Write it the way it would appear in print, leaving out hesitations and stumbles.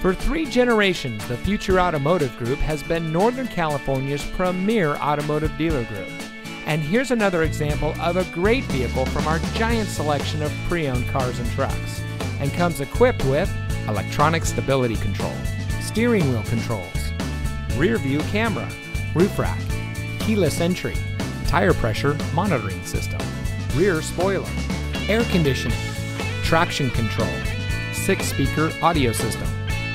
For 3 generations, the Future Automotive Group has been Northern California's premier automotive dealer group. And here's another example of a great vehicle from our giant selection of pre-owned cars and trucks, and comes equipped with electronic stability control, steering wheel controls, rear view camera, roof rack, keyless entry, tire pressure monitoring system, rear spoiler, air conditioning, traction control, 6-speaker audio system,